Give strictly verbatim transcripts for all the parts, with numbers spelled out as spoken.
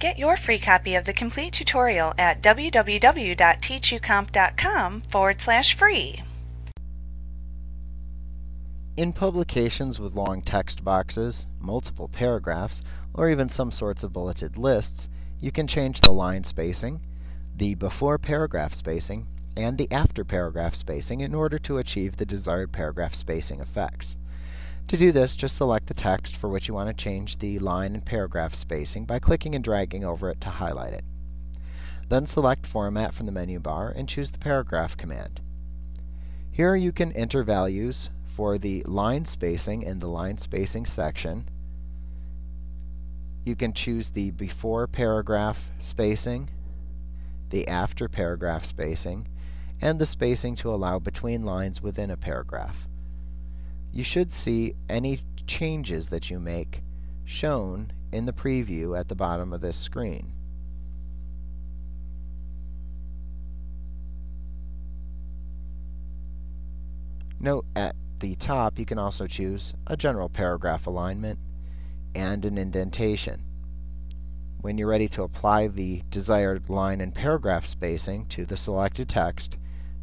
Get your free copy of the complete tutorial at www.teachucomp.com forward slash free. In publications with long text boxes, multiple paragraphs, or even some sorts of bulleted lists, you can change the line spacing, the before paragraph spacing, and the after paragraph spacing in order to achieve the desired paragraph spacing effects. To do this, just select the text for which you want to change the line and paragraph spacing by clicking and dragging over it to highlight it. Then select Format from the menu bar and choose the Paragraph command. Here you can enter values for the line spacing in the line spacing section. You can choose the before paragraph spacing, the after paragraph spacing, and the spacing to allow between lines within a paragraph. You should see any changes that you make shown in the preview at the bottom of this screen. Note at the top you can also choose a general paragraph alignment and an indentation. When you're ready to apply the desired line and paragraph spacing to the selected text,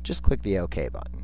just click the OK button.